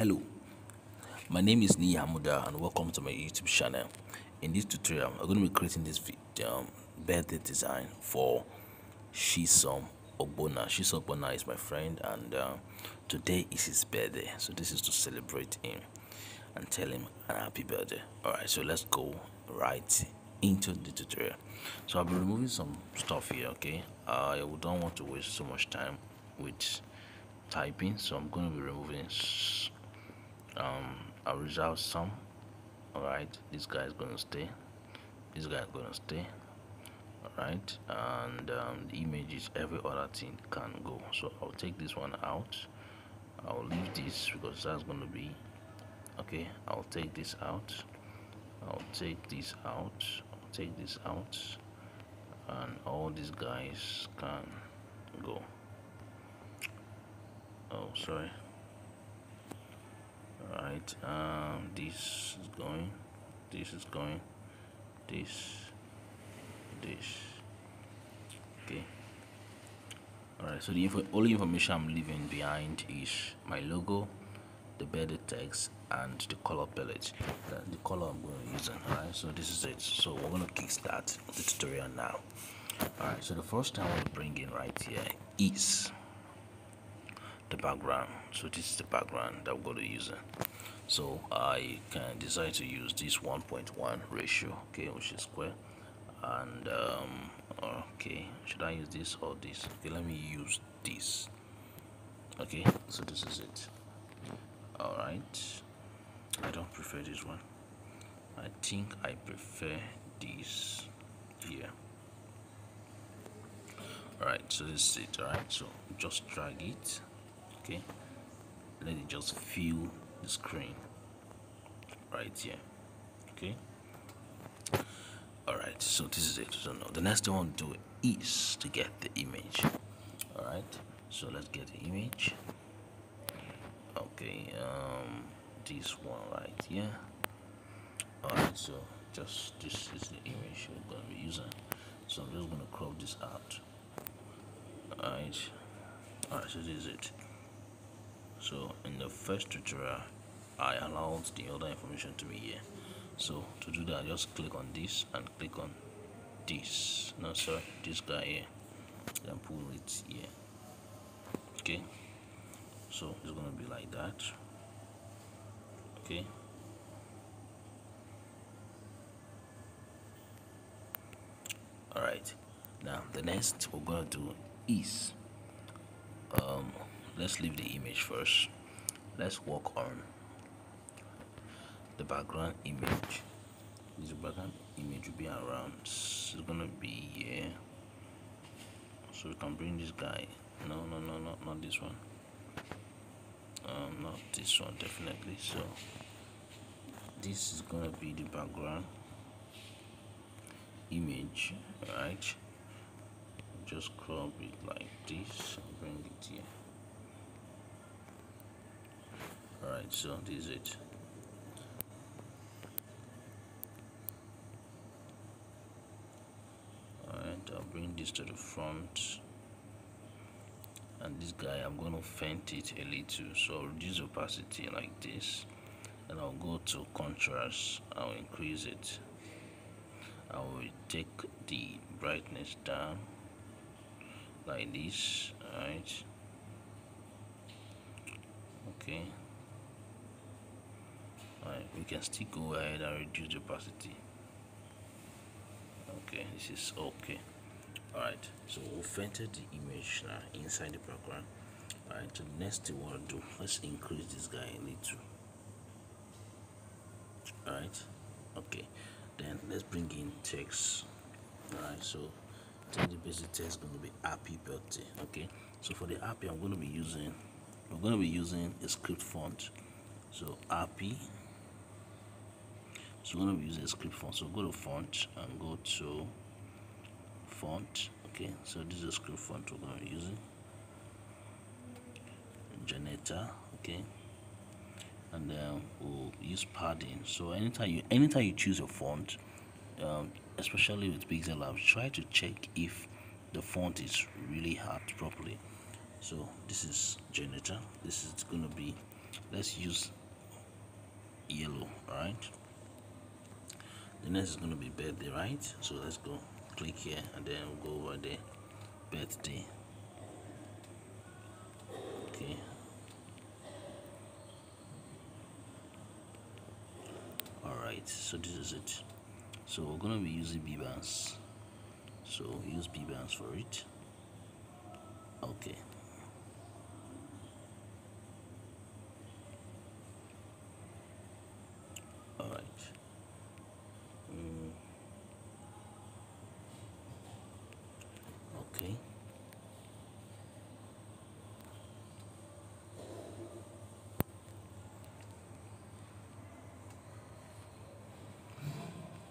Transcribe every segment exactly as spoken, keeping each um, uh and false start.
Hello, my name is Niyi Amuda and welcome to my YouTube channel. In this tutorial, I'm going to be creating this video, um, birthday design for Chisom Ogbonna. Chisom Ogbonna is my friend and uh, today is his birthday, so this is to celebrate him and tell him a happy birthday. Alright, so let's go right into the tutorial. So I'll be removing some stuff here, okay? I don't want to waste so much time with typing, so I'm going to be removing um I'll reserve some. All right, this guy is going to stay, this guy is going to stay. All right, and um, the images, every other thing can go, so I'll take this one out. I'll leave this because that's going to be okay. I'll take this out, I'll take this out, I'll take this out, and all these guys can go. Oh, sorry. All right, um, this is going, this is going, this, this. Okay. All right. So the info, only information I'm leaving behind is my logo, the birthday text, and the color palette. The color I'm going to use. All right. So this is it. So we're going to kickstart the tutorial now. All right. So the first thing I want to bring in right here is the background. So this is the background that I'm going to use. So I can decide to use this one point one ratio, okay, which is square. And um, okay, should I use this or this? Okay, let me use this. Okay, so this is it. All right, I don't prefer this one. I think I prefer this here. All right, so this is it. All right, so just drag it. Okay, let it just fill the screen right here. Okay, all right, so this is it. So now the next thing I want to do is to get the image. All right, so let's get the image. Okay, um this one right here. All right, so just this is the image we're going to be using, so I'm just going to crop this out. All right, all right, so this is it. So in the first tutorial, I allowed the other information to be here. So to do that, just click on this and click on this. No, sorry, this guy here. Then pull it here. Okay. So it's gonna be like that. Okay. All right. Now the next we're gonna do is um. let's leave the image first. Let's work on the background image. This background image will be around, it's gonna be here, so we can bring this guy. No, no, no, no, not this one. Um, not this one, definitely. So this is gonna be the background image, right? Just crop it like this and bring it here. Alright, so this is it. Alright, I'll bring this to the front. And this guy, I'm going to faint it a little. So I'll reduce opacity like this. And I'll go to contrast. I'll increase it. I will take the brightness down like this. Alright. Okay. Alright, we can still go ahead and reduce the opacity. Okay, this is okay. Alright, so we've fainted the image now inside the background. Alright, so the next thing we want to do, let's increase this guy a little. Alright, okay, then let's bring in text. Alright, so the basic text is going to be happy birthday. Okay, so for the happy, I'm going to be using, we're going to be using a script font. So happy. So we're gonna use a script font. So go to font and go to font. Okay, so this is a script font we're gonna use it. Generator, okay. And then we'll use padding. So anytime you anytime you choose a font, um, especially with PixelLab, try to check if the font is really hard properly. So this is generator. This is gonna be Let's use yellow. All right, the next is going to be birthday, right? So let's go click here and then we'll go over there, birthday. Okay, all right, so this is it. So we're going to be using B bands, so use B bands for it. Okay, all right. Mm. Okay,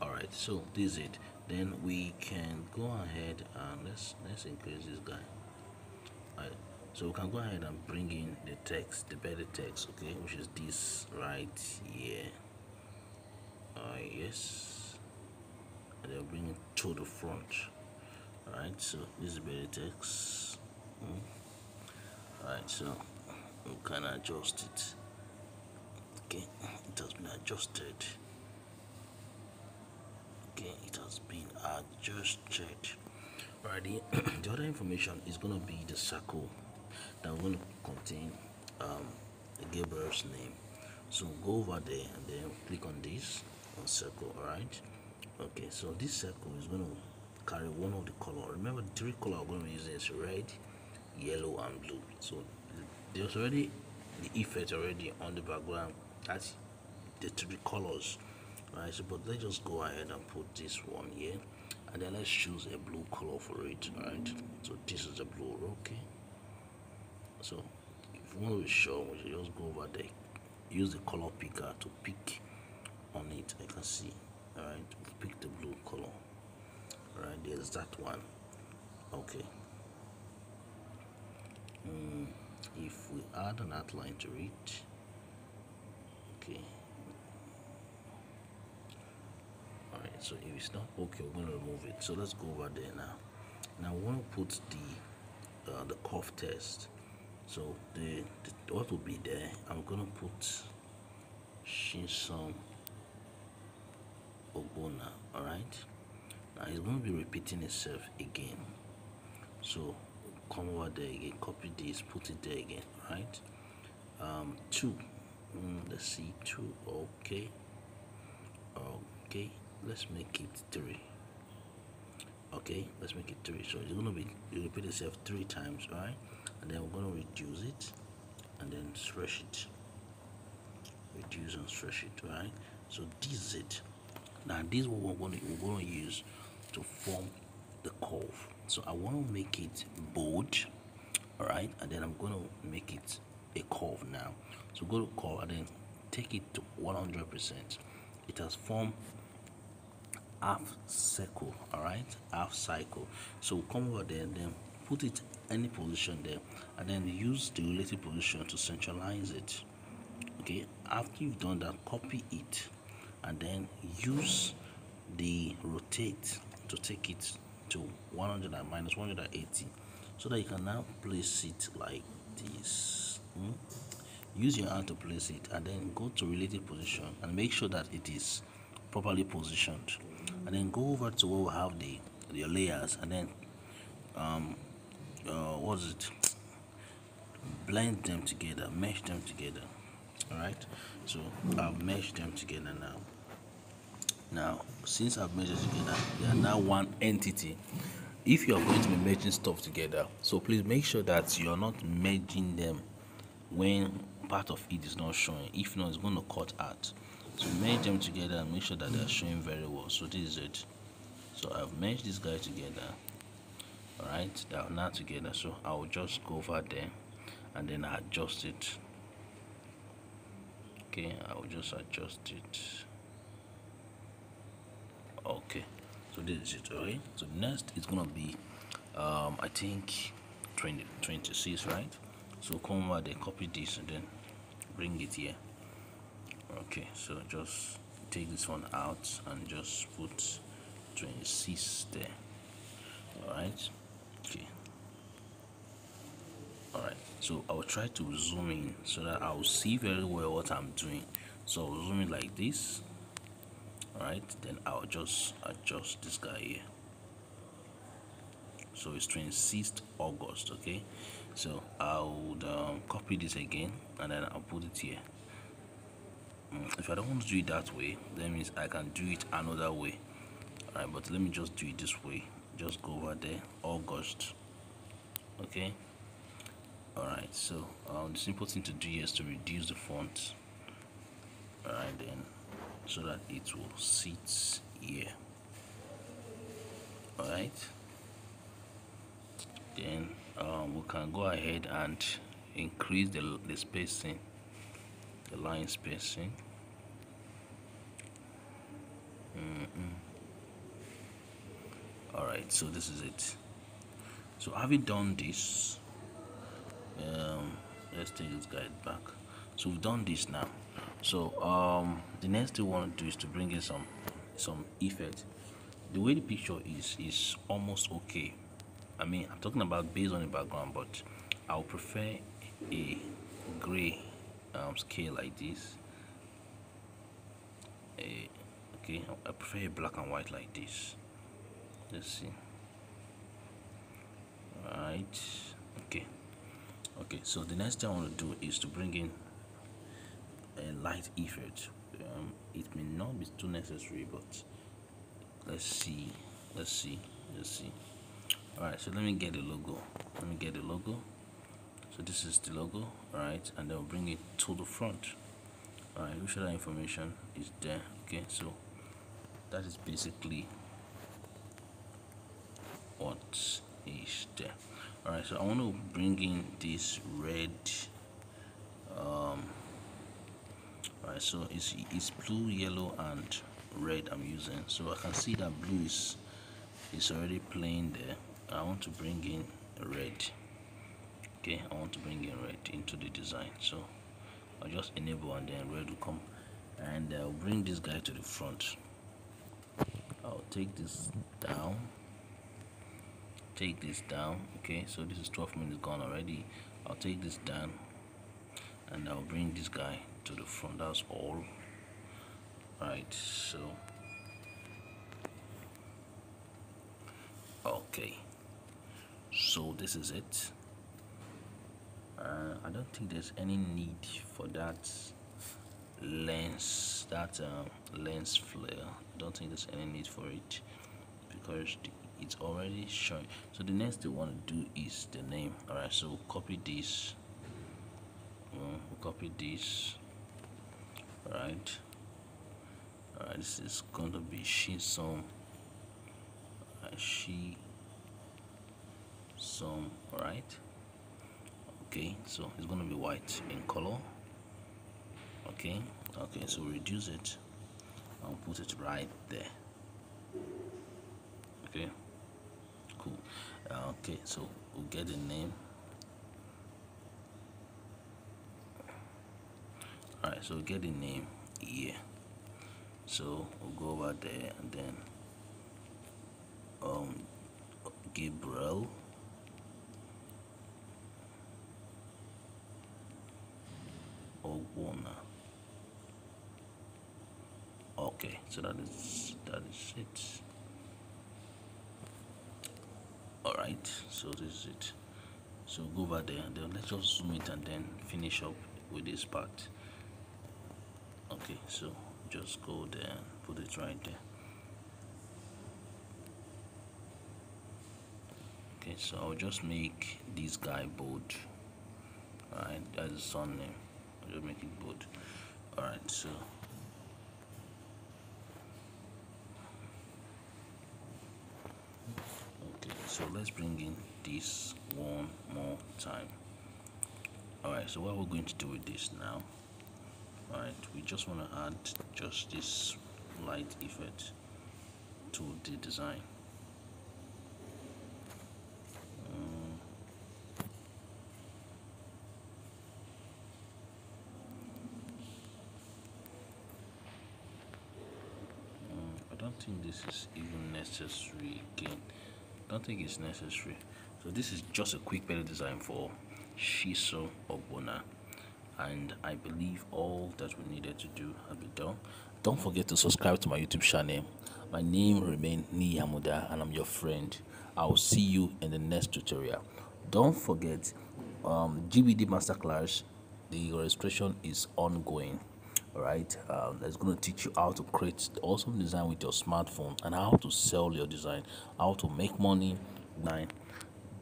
all right, so this is it. Then we can go ahead and let's let's increase this guy. Right. So we can go ahead and bring in the text, the better text, okay, which is this right here. Uh, yes, and then bring it to the front. All right, so this is better text. Mm. All right, so we can adjust it. Okay, it has been adjusted. Okay, it has been adjusted. Alrighty, the other information is going to be the circle that will contain um, Gabriel's name. So go over there and then click on this on circle. Alright, okay, so this circle is going to carry one of the color. Remember, the three color we're going to use is red, yellow, and blue. So there's already the effect already on the background. That's the three colors. Alright, so but let's just go ahead and put this one here. And then let's choose a blue color for it. All right, so this is the blue. Okay, so if we want to be sure, we should just go over there, use the color picker to pick on it. I can see. All right, pick the blue color. All right, there's that one. Okay, mm, if we add an outline to it. Okay, so if it's not okay, we're going to remove it. So let's go over there now. Now we want to put the uh, the curve test. So the, the what will be there, I'm going to put Chisom Ogbonna. All right, now it's going to be repeating itself again. So come over there again, copy this, put it there again. All right, um two, mm, let's see, two. Okay, okay, let's make it three. Okay, let's make it three. So it's gonna be it'll repeat itself three times, right? And then we're gonna reduce it and then stretch it. Reduce and stretch it, right? So this is it. Now this is what we're gonna we're gonna use to form the curve. So I wanna make it bold, alright, and then I'm gonna make it a curve now. So go to curve and then take it to one hundred percent. It has formed half circle. All right, half cycle. So come over there and then put it any position there and then use the relative position to centralize it. Okay, after you've done that, copy it and then use the rotate to take it to one hundred and minus one hundred eighty so that you can now place it like this. Mm? Use your hand to place it and then go to relative position and make sure that it is properly positioned, and then go over to where we have the the layers and then um uh what's it blend them together, mesh them together. All right, so I've meshed them together now. Now since I've meshed it together, they are now one entity. If you are going to be merging stuff together, so please make sure that you're not merging them when part of it is not showing. If not, it's going to cut out. So merge them together and make sure that they're showing very well. So this is it. So I've merged this guy together. All right, they are now together. So I'll just go over there and then adjust it. Okay, I'll just adjust it. Okay, so this is it. All right, so next it's gonna be um I think twenty twenty-six, right? So come over there, copy this and then bring it here. Okay, so just take this one out and just put twenty-six there. All right, okay, all right. So I'll try to zoom in so that I'll see very well what I'm doing. So I'll zoom in like this. Alright, then I'll just adjust this guy here. So it's twenty-sixth August, okay? So I would um, copy this again and then I'll put it here. Mm, if I don't want to do it that way, that means I can do it another way. Alright, but let me just do it this way. Just go over there, August. Okay? Alright, so um, the simple thing to do here is to reduce the font. Alright, then, so that it will sit here. Alright, then um, we can go ahead and increase the, the spacing, the line spacing. Mm-mm. Alright, so this is it. So, having done this, um let's take this guy back. So we've done this now. So um the next thing we want to do is to bring in some some effect. The way the picture is is almost okay. I mean, I'm talking about based on the background, but I'll prefer a gray um scale like this. A, okay, I prefer a black and white like this. Let's see. Alright, okay. Okay, so the next thing I want to do is to bring in a light effect. Um, it may not be too necessary, but let's see, let's see, let's see. All right, so let me get the logo. Let me get the logo. So this is the logo, all right, and then we'll bring it to the front. All right, which other information is there? Okay, so that is basically what is there. Alright, so I want to bring in this red. Um, Alright, so it's, it's blue, yellow, and red I'm using. So I can see that blue is, is already playing there. I want to bring in red. Okay, I want to bring in red into the design. So I'll just enable and then red will come. And I'll bring this guy to the front. I'll take this down. Take this down. Okay, so this is twelve minutes gone already. I'll take this down and I'll bring this guy to the front. That's all. Right, so okay, so this is it. uh, I don't think there's any need for that lens, that um, lens flare. I don't think there's any need for it because the it's already showing. So the next thing we want to do is the name. Alright, so we'll copy this. We'll copy this. Alright. Alright, this is going to be Chisom. Alright, Chisom. Alright. Okay, so it's going to be white in color. Okay. Okay, so reduce it and put it right there. Okay. Cool. Uh, okay, so we'll get the name. All right, so we'll get the name here. So we'll go over there and then um Gabriel Ogbonna. Okay, so that is that is it. Alright, so this is it. So go over there and then let's just zoom it and then finish up with this part. Okay, so just go there and put it right there. Okay, so I'll just make this guy bold. Alright, that's the sun name. I'll just make it bold. Alright, so So let's bring in this one more time. Alright, so what we're going to do with this now, alright, we just want to add just this light effect to the design. Um, um, I don't think this is even necessary again. I don't think it's necessary. So this is just a quick better design for Chisom Ogbonna, and I believe all that we needed to do has been done. Don't forget to subscribe to my YouTube channel. My name remains Niyi Amuda, and I'm your friend. I will see you in the next tutorial. Don't forget, um, G B D Masterclass, the registration is ongoing. Alright, um, that's going to teach you how to create awesome design with your smartphone and how to sell your design, how to make money, online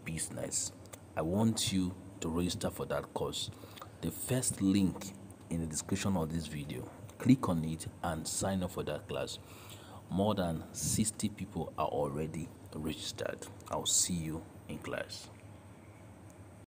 business. I want you to register for that course. The first link in the description of this video, click on it and sign up for that class. More than sixty people are already registered. I'll see you in class.